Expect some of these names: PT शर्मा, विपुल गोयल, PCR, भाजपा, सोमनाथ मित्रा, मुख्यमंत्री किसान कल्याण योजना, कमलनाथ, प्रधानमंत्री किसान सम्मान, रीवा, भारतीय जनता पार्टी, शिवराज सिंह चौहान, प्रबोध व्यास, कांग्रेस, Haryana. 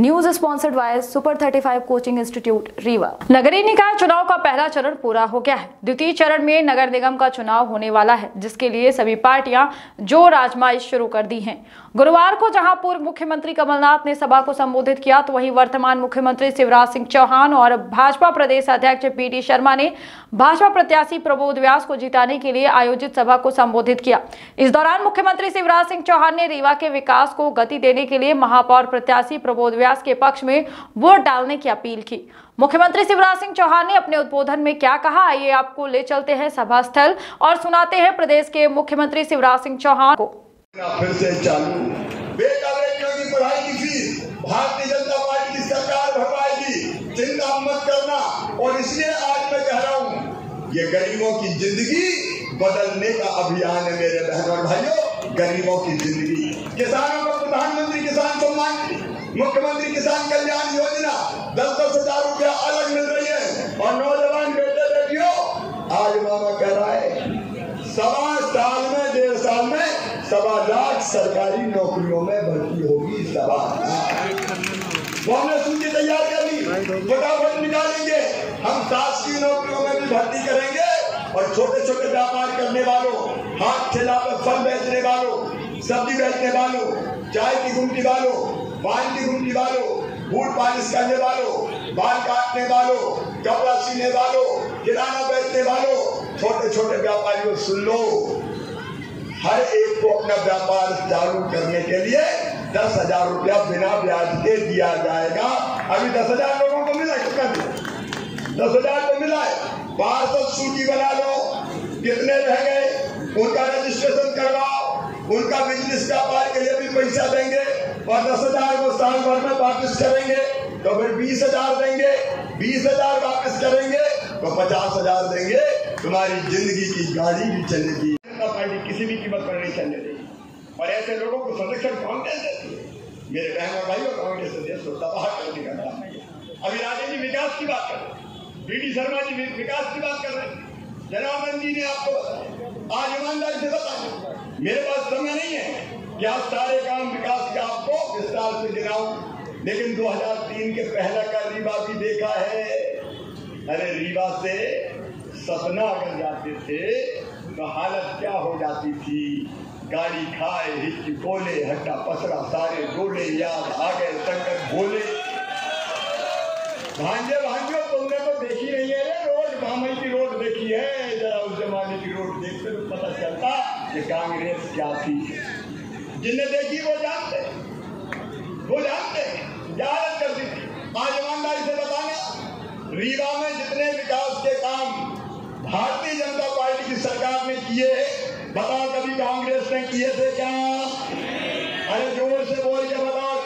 News sponsored by super 35 coaching institute रीवा। नगरीय निकाय चुनाव का पहला चरण पूरा हो गया है। द्वितीय चरण में नगर निगम का चुनाव होने वाला है, जिसके लिए सभी पार्टियां जोर आजमाइश शुरू कर दी हैं। गुरुवार को जहां पूर्व मुख्यमंत्री कमलनाथ ने सभा को संबोधित किया, तो वहीं वर्तमान मुख्यमंत्री शिवराज सिंह चौहान और भाजपा प्रदेश अध्यक्ष PT शर्मा ने भाजपा प्रत्याशी प्रबोध व्यास को जिताने के लिए आयोजित सभा को संबोधित किया। इस दौरान मुख्यमंत्री शिवराज सिंह चौहान ने रीवा के विकास को गति देने के लिए महापौर प्रत्याशी प्रबोध व्यास के पक्ष में वोट डालने की अपील की। मुख्यमंत्री शिवराज सिंह चौहान ने अपने उद्बोधन में क्या कहा, आइए आपको ले चलते हैं सभा स्थल और सुनाते हैं प्रदेश के मुख्यमंत्री शिवराज सिंह चौहान को। फिर से चालू बेटा बेटियों की पढ़ाई की फीस भारतीय जनता पार्टी की सरकार भरवाएगी, चिंता मत करना। और इसलिए आज मैं कह रहा हूँ, ये गरीबों की जिंदगी बदलने का अभियान है मेरे बहनों और भाइयों। गरीबों की जिंदगी, किसानों को प्रधानमंत्री किसान सम्मान, मुख्यमंत्री किसान कल्याण योजना 10-10 हजार रूपया अलग मिल रही है। और नौजवान बेटे बेटियों, आज मामा कह रहा है 1.25 साल में 1.25 लाख सरकारी नौकरियों में भर्ती होगी। 1.25 लाख हमने सूची तैयार कर ली, फटाफट निकालेंगे। हम 7 नौकरियों में भी भर्ती करेंगे और छोटे छोटे व्यापार करने वालों, हाथ ठेला पर फल बेचने वालों, सब्जी बेचने वालों, चाय की गुमटी वालों, पान की गुमटी वालों, बूट पालिश करने वालों, बाल काटने वालों, कपड़ा सीने वालों, किराना बेचने वालों, छोटे छोटे व्यापारियों, सुन लो, हर एक को अपना व्यापार चालू करने के लिए 10 हजार रुपया बिना ब्याज के दिया जाएगा। अभी 10 हजार लोगों को मिला है, 10 हजार को मिला है। 500 सूची बना लो, कितने रह गए उनका रजिस्ट्रेशन करवाओ, उनका बिजनेस व्यापार के लिए भी पैसा देंगे और 10 हजार वो साल भर में वापस करेंगे, तो फिर 20 हजार देंगे, 20 हजार वापस करेंगे तो 50 हजार देंगे। तुम्हारी जिंदगी की गाड़ी भी चलेगी। जनता पार्टी किसी भी कीमत पर नहीं चलने देगी और ऐसे लोगों को संरक्षण कांग्रेस देती है। मेरे बहन और भाई, कांग्रेस देश को तबाह करने का काम है। अभी राजे जी विकास की बात कर, PT शर्मा जी विकास की बात कर रहे हैं, जनार्दन जी ने आपको बताया। आज ईमानदारी से बताया, मेरे पास समय नहीं है कि आप सारे काम विकास का आपको विस्तार से गिनाऊं, लेकिन 2003 के पहला का रीवा भी देखा है। अरे रीवा से सपना अगर जाते थे तो हालत क्या हो जाती थी, गाड़ी खाए हिच बोले हट्टा पसरा सारे डोले, याद आ गए संकट बोले। भांजे भांजो तुमने तो देखी नहीं है रोड, बामन की रोड देखी है, जरा उस जमाने की रोड देखते तो पता चलता कि कांग्रेस क्या थी। जिनने देखी वो जानते, वो जानते याद कर दी। आज ईमानदारी से बताना, रीवा में जितने विकास के काम भारतीय जनता पार्टी की सरकार ने किए, बताओ कभी कांग्रेस ने किए थे क्या? अरे जोर से बोल के बताओ,